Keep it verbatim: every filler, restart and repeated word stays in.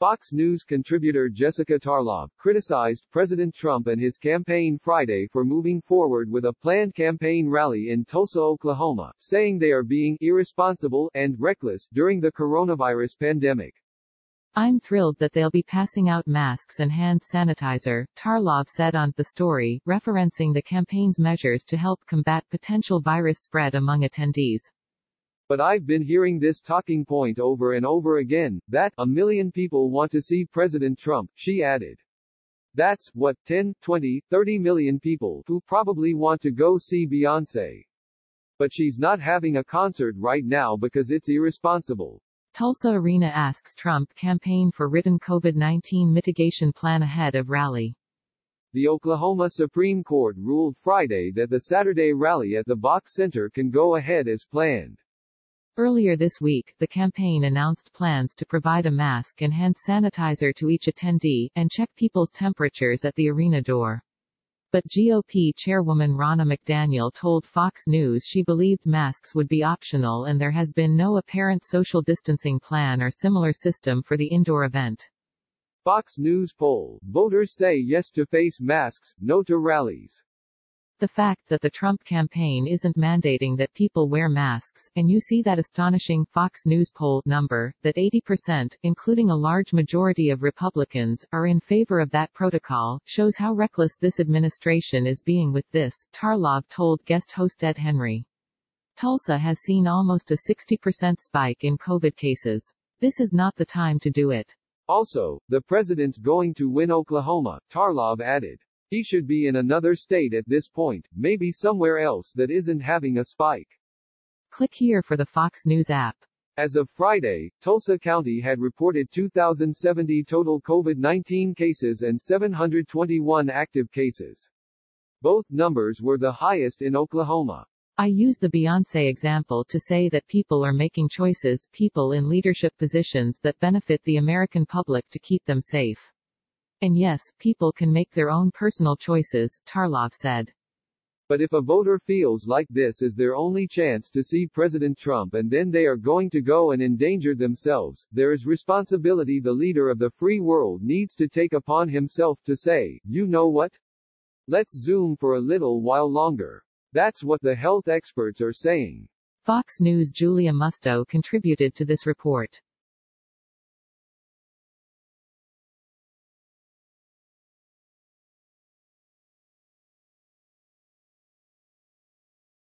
Fox News contributor Jessica Tarlov criticized President Trump and his campaign Friday for moving forward with a planned campaign rally in Tulsa, Oklahoma, saying they are being irresponsible and reckless during the coronavirus pandemic. "I'm thrilled that they'll be passing out masks and hand sanitizer," Tarlov said on The Story, referencing the campaign's measures to help combat potential virus spread among attendees. "But I've been hearing this talking point over and over again, that a million people want to see President Trump," she added. "That's, what, ten, twenty, thirty million people, who probably want to go see Beyoncé. But she's not having a concert right now because it's irresponsible." Tulsa Arena asks Trump campaign for written COVID nineteen mitigation plan ahead of rally. The Oklahoma Supreme Court ruled Friday that the Saturday rally at the B O K Center can go ahead as planned. Earlier this week, the campaign announced plans to provide a mask and hand sanitizer to each attendee, and check people's temperatures at the arena door. But G O P chairwoman Ronna McDaniel told Fox News she believed masks would be optional and there has been no apparent social distancing plan or similar system for the indoor event. Fox News poll: voters say yes to face masks, no to rallies. The fact that the Trump campaign isn't mandating that people wear masks, and you see that astonishing Fox News poll number, that eighty percent, including a large majority of Republicans, are in favor of that protocol, shows how reckless this administration is being with this, Tarlov told guest host Ed Henry. Tulsa has seen almost a sixty percent spike in COVID cases. "This is not the time to do it. Also, the president's going to win Oklahoma," Tarlov added. "He should be in another state at this point, maybe somewhere else that isn't having a spike." Click here for the Fox News app. As of Friday, Tulsa County had reported two thousand seventy total COVID nineteen cases and seven hundred twenty-one active cases. Both numbers were the highest in Oklahoma. "I use the Beyoncé example to say that people are making choices, people in leadership positions that benefit the American public, to keep them safe. And yes, people can make their own personal choices," Tarlov said. "But if a voter feels like this is their only chance to see President Trump and then they are going to go and endanger themselves, there is responsibility the leader of the free world needs to take upon himself to say, you know what? Let's zoom for a little while longer." That's what the health experts are saying. Fox News' Julia Musto contributed to this report.